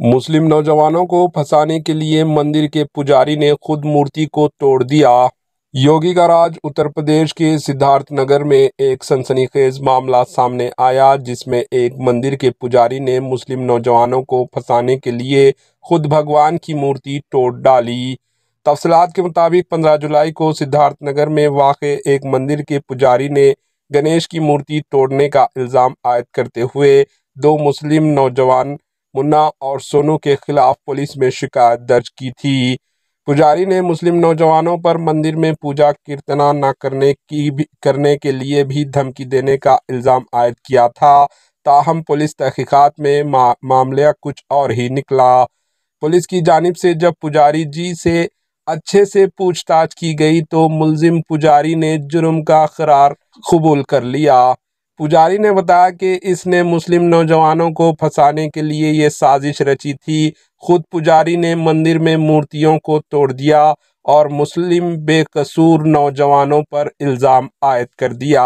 मुस्लिम नौजवानों को फंसाने के लिए मंदिर के पुजारी ने खुद मूर्ति को तोड़ दिया। योगी का राज। उत्तर प्रदेश के सिद्धार्थ नगर में एक सनसनीखेज मामला सामने आया, जिसमें एक मंदिर के पुजारी ने मुस्लिम नौजवानों को फंसाने के लिए खुद भगवान की मूर्ति तोड़ डाली। तफसीलात के मुताबिक 15 जुलाई को सिद्धार्थ नगर में वाक़े एक मंदिर के पुजारी ने गणेश की मूर्ति तोड़ने का इल्ज़ाम आयद करते हुए दो मुस्लिम नौजवान मुन्ना और सोनू के खिलाफ पुलिस में शिकायत दर्ज की थी। पुजारी ने मुस्लिम नौजवानों पर मंदिर में पूजा कीर्तना न करने के लिए भी धमकी देने का इल्ज़ाम आयद किया था। ताहम पुलिस तहकीकात में मामला कुछ और ही निकला। पुलिस की जानिब से जब पुजारी जी से अच्छे से पूछताछ की गई तो मुलजिम पुजारी ने जुर्म का करार कबूल कर लिया। पुजारी ने बताया कि इसने मुस्लिम नौजवानों को फंसाने के लिए ये साजिश रची थी। खुद पुजारी ने मंदिर में मूर्तियों को तोड़ दिया और मुस्लिम बेकसूर नौजवानों पर इल्ज़ाम आयद कर दिया।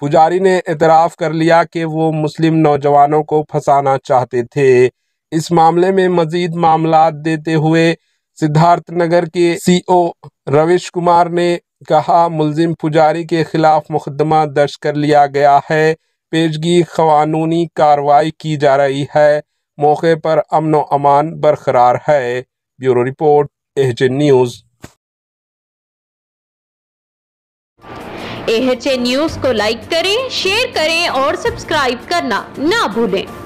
पुजारी ने एतराफ़ कर लिया कि वो मुस्लिम नौजवानों को फंसाना चाहते थे। इस मामले में मज़ीद मामलात देते हुए सिद्धार्थनगर के सीओ रविश कुमार ने कहा, मुलजिम पुजारी के खिलाफ मुकदमा दर्ज कर लिया गया है, पेशगी कानूनी कार्रवाई की जा रही है, मौके पर अमन व अमान बरकरार है। Bureau report, AHN news. AHN news को लाइक करें, शेयर करें और सब्सक्राइब करना ना भूलें।